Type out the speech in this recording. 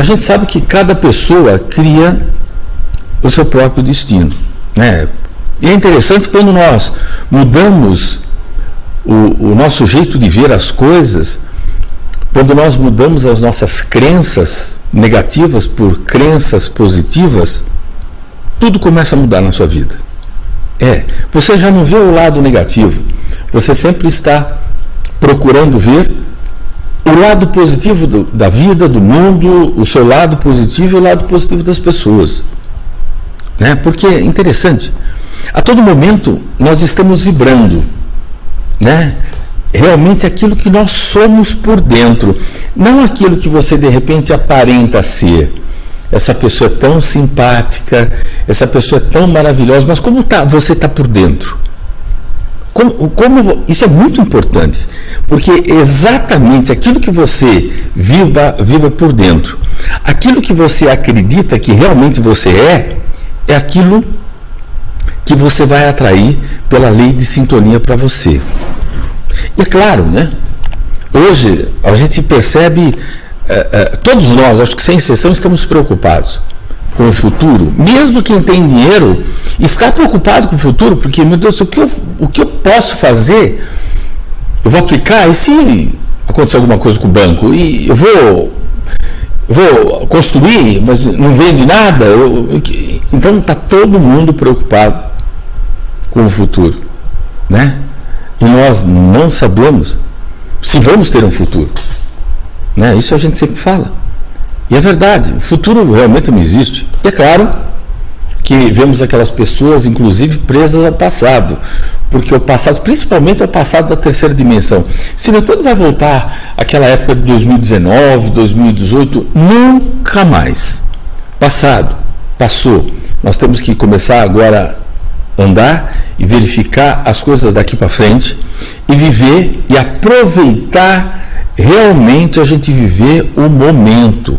a gente sabe que cada pessoa cria o seu próprio destino, né? E é interessante quando nós mudamos o nosso jeito de ver as coisas, quando nós mudamos as nossas crenças negativas por crenças positivas, tudo começa a mudar na sua vida. Você já não vê o lado negativo, você sempre está procurando ver o lado positivo da vida, do mundo, o seu lado positivo e o lado positivo das pessoas, né? Porque é interessante, a todo momento nós estamos vibrando, né? Realmente aquilo que nós somos por dentro, não aquilo que você de repente aparenta ser. Essa pessoa é tão simpática, essa pessoa é tão maravilhosa, mas como você está por dentro? Isso é muito importante, porque exatamente aquilo que você vibra por dentro, aquilo que você acredita que realmente você é aquilo que você vai atrair pela lei de sintonia para você. E claro, né? Hoje a gente percebe, todos nós, acho que sem exceção, estamos preocupados com o futuro. Mesmo quem tem dinheiro está preocupado com o futuro, porque, meu Deus, o que eu posso fazer? Eu vou aplicar, e se acontecer alguma coisa com o banco? E eu vou construir, mas não vende nada? Então está todo mundo preocupado com o futuro, né? E nós não sabemos se vamos ter um futuro, né? Isso a gente sempre fala. E é verdade, o futuro realmente não existe. E é claro que vemos aquelas pessoas, inclusive, presas ao passado. Porque o passado, principalmente o passado da terceira dimensão, se não, quando vai voltar àquela época de 2019, 2018, nunca mais. Passado, passou. Nós temos que começar agora andar e verificar as coisas daqui para frente e viver e aproveitar realmente, a gente viver o momento.